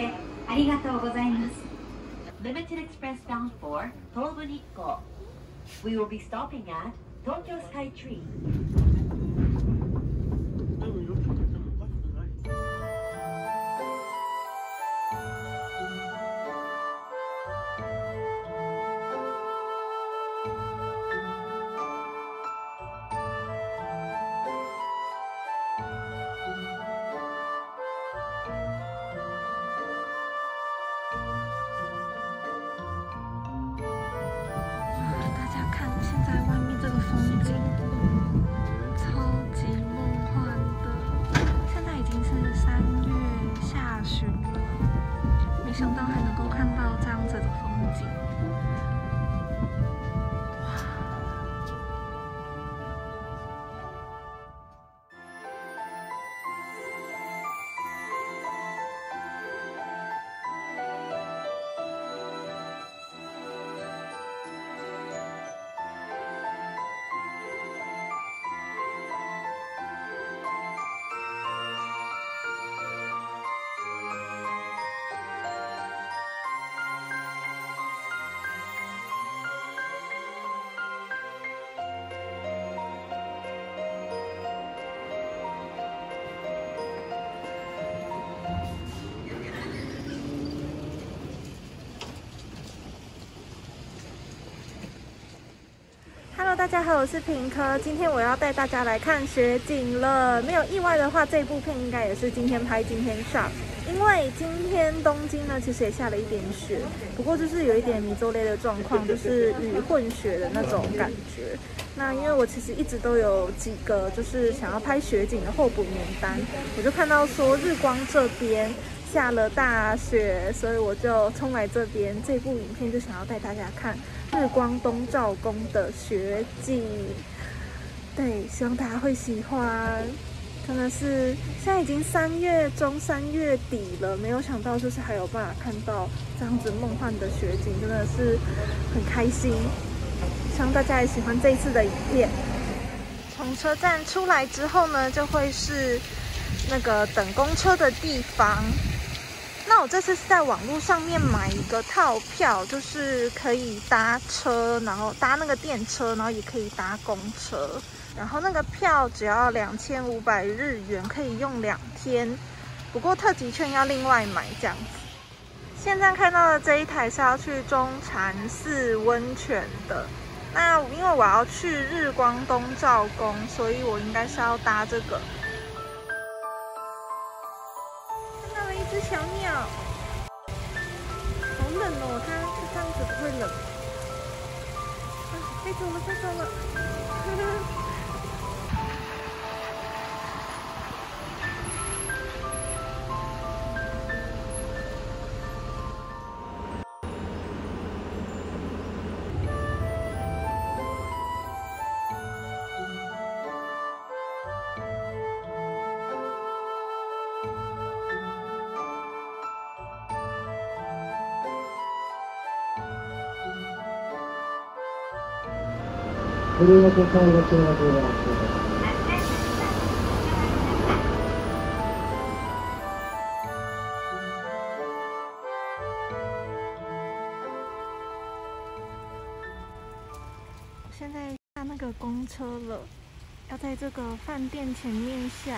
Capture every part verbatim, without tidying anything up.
せありがとうございます。Limited Express bound for 東武日光。We will be stopping at Tokyo SkyTree。大家好，我是平科，今天我要带大家来看雪景了。没有意外的话，这部片应该也是今天拍，今天上。因为今天东京呢，其实也下了一点雪，不过就是有一点迷走雷的状况，就是雨混雪的那种感觉。那因为我其实一直都有几个就是想要拍雪景的候补名单，我就看到说日光这边下了大雪，所以我就冲来这边。这部影片就想要带大家看日光东照宫的雪景，对，希望大家会喜欢。真的是现在已经三月中、三月底了，没有想到就是还有办法看到这样子梦幻的雪景，真的是很开心。希望大家也喜欢这一次的影片。从车站出来之后呢，就会是那个等公车的地方。那我这次是在网络上面买一个套票，就是可以搭车，然后搭那个电车，然后也可以搭公车。然后那个票只要两千五百日元，可以用两天。不过特急券要另外买这样子。现在看到的这一台是要去中禅寺温泉的。那因为我要去日光东照宫，所以我应该是要搭这个。小鸟，好冷哦！它这样子不会冷。啊，飞走了，飞走了！呵これは都会の中学校だ。现在下那个公车了，要在这个饭店前面下。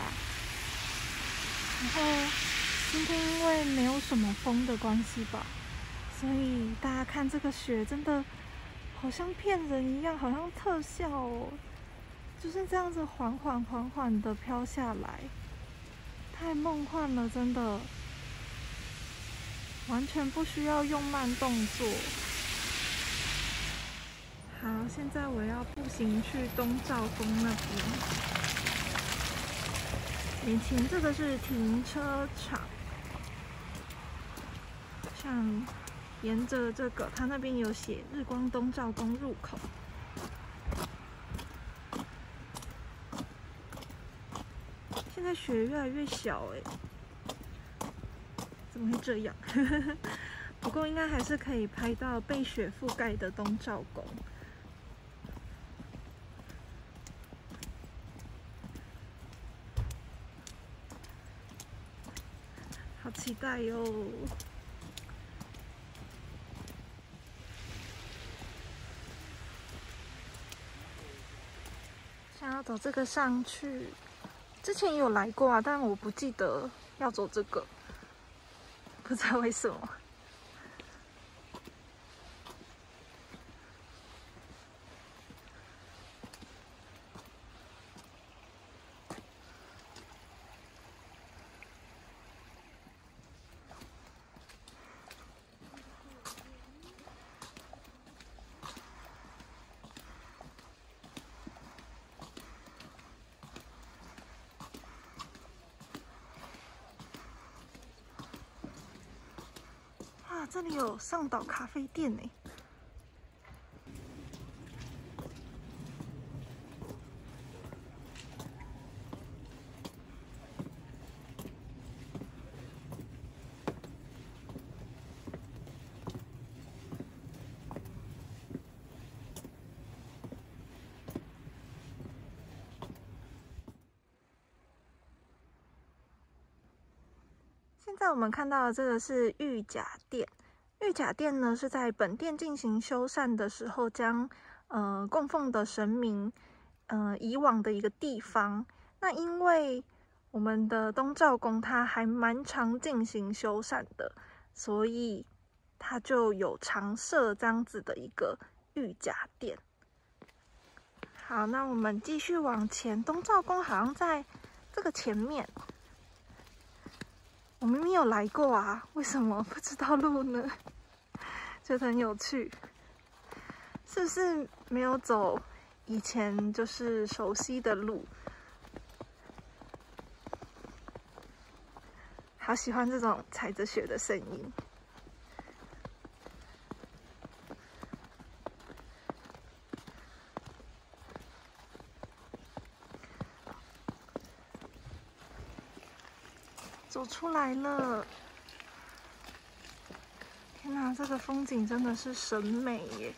然后今天因为没有什么风的关系吧，所以大家看这个雪真的。好像骗人一样，好像特效哦，就是这样子缓缓缓缓的飘下来，太梦幻了，真的，完全不需要用慢动作。好，现在我要步行去东照宫那边，眼前这个是停车场，像。沿着这个，它那边有写日光东照宫入口。现在雪越来越小哎，怎么会这样？不过应该还是可以拍到被雪覆盖的东照宫。期待哟！想要走这个上去，之前也有来过啊，但我不记得要走这个，不知道为什么。 这里有上岛咖啡店呢。现在我们看到的这个是御甲店。 御甲殿呢，是在本殿进行修缮的时候将，将呃供奉的神明，呃以往的一个地方。那因为我们的东照宫它还蛮常进行修缮的，所以它就有常设这样子的一个御甲殿。好，那我们继续往前，东照宫好像在这个前面。 我明明有来过啊，为什么不知道路呢？觉得很有趣，是不是没有走以前就是熟悉的路？好喜欢这种踩着雪的声音。 走出来了！天哪，这个风景真的是神美耶！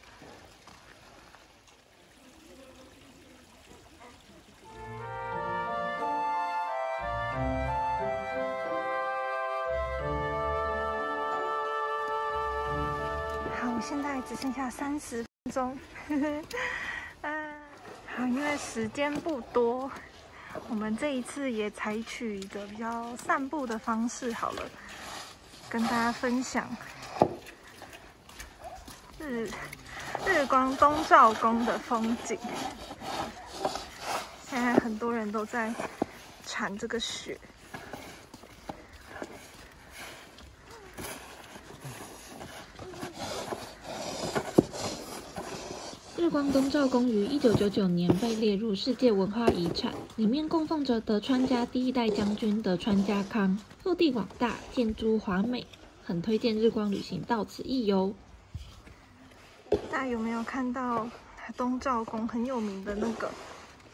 好，我现在只剩下三十分钟，嗯，好，因为时间不多。 我们这一次也采取一个比较散步的方式，好了，跟大家分享日日光东照宫的风景。现在很多人都在铲这个雪。 日光东照宫于一九九九年被列入世界文化遗产，里面供奉着德川家第一代将军德川家康。陆地广大，建筑华美，很推荐日光旅行到此一游。大家有没有看到东照宫很有名的那个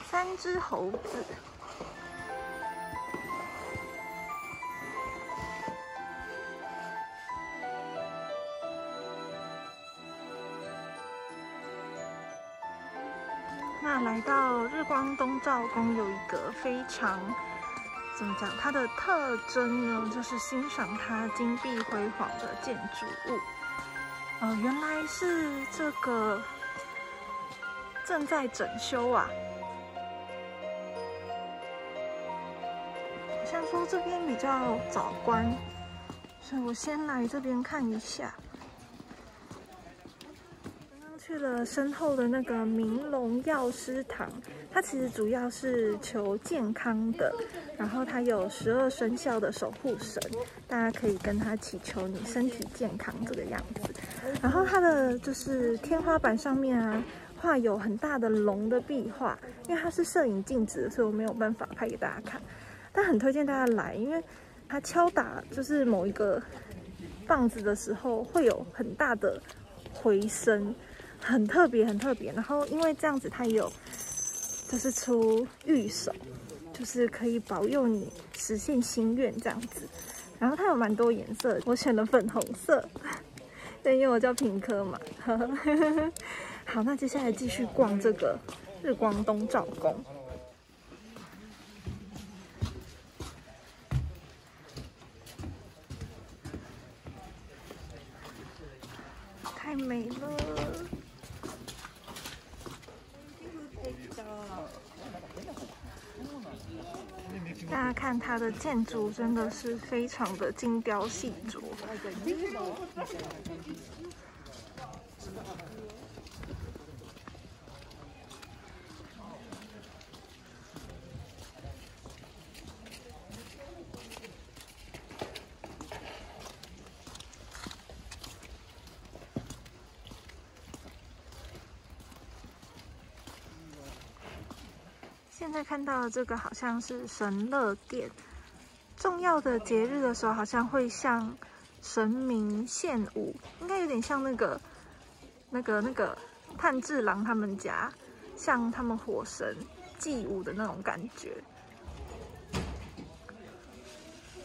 三只猴子？ 那来到日光东照宫有一个非常怎么讲，它的特征呢，就是欣赏它金碧辉煌的建筑物。呃，原来是这个正在整修啊，好像说这边比较早关，所以我先来这边看一下。 去了身后的那个明龙药师堂，它其实主要是求健康的，然后它有十二生肖的守护神，大家可以跟它祈求你身体健康这个样子。然后它的就是天花板上面啊，画有很大的龙的壁画，因为它是摄影镜子，所以我没有办法拍给大家看，但很推荐大家来，因为它敲打就是某一个棒子的时候会有很大的回声。 很特别，很特别。然后因为这样子，它有就是出御守，就是可以保佑你实现心愿这样子。然后它有蛮多颜色，我选了粉红色，对，因为我叫品科嘛。呵呵好，那接下来继续逛这个日光东照宫。没了。大家看它的建筑真的是非常的精雕细琢。现在看到的这个好像是神乐殿，重要的节日的时候好像会向神明献舞，应该有点像那个、那个、那个炭治郎他们家，向他们火神祭舞的那种感觉。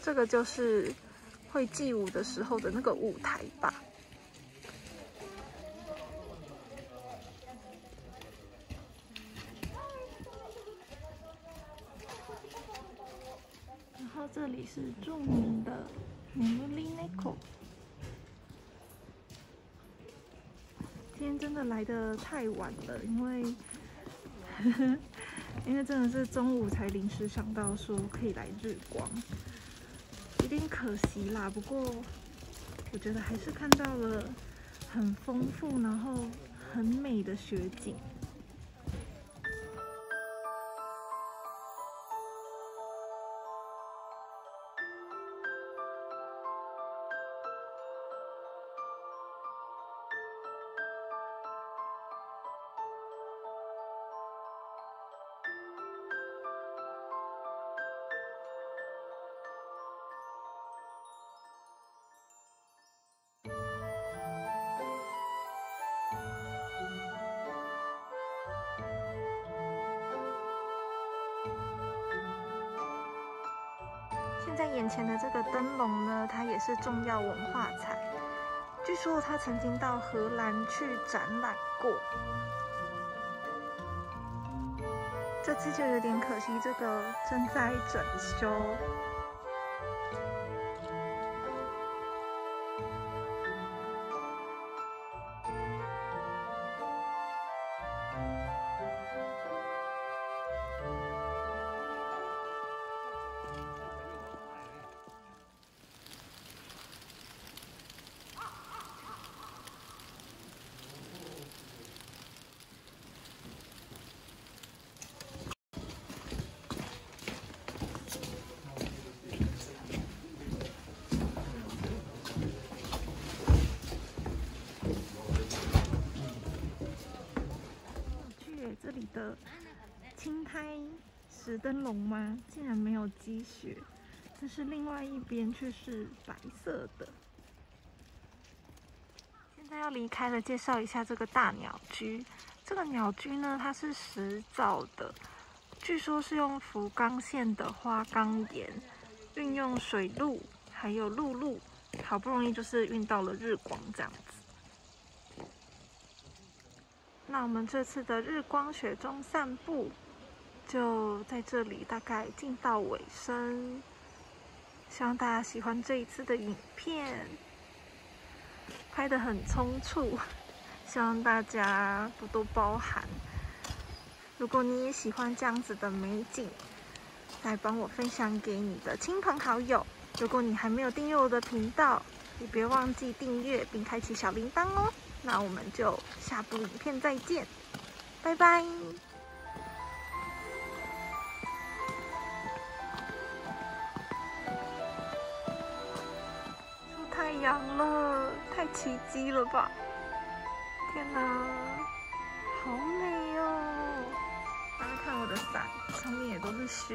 这个就是会祭舞的时候的那个舞台吧。 这里是著名的東武日光，今天真的来得太晚了，因为呵呵因为真的是中午才临时想到说可以来日光，有点可惜啦。不过我觉得还是看到了很丰富，然后很美的雪景。 在眼前的这个灯笼呢，它也是重要文化财。据说它曾经到荷兰去展览过。这次就有点可惜，这个正在整修。 的青苔石灯笼吗？竟然没有积雪，但是另外一边却是白色的。现在要离开了，介绍一下这个大鸟居。这个鸟居呢，它是石造的，据说是用福冈县的花岗岩，运用水路还有陆路，好不容易就是运到了日光这样子。 那我们这次的日光雪中散步就在这里，大概进到尾声。希望大家喜欢这一次的影片，拍得很匆促，希望大家多多包涵。如果你也喜欢这样子的美景，来帮我分享给你的亲朋好友。如果你还没有订阅我的频道，也别忘记订阅并开启小铃铛哦。 那我们就下部影片再见，拜拜。出太阳了，太奇迹了吧！天哪，好美哦！大家看我的伞，上面也都是雪。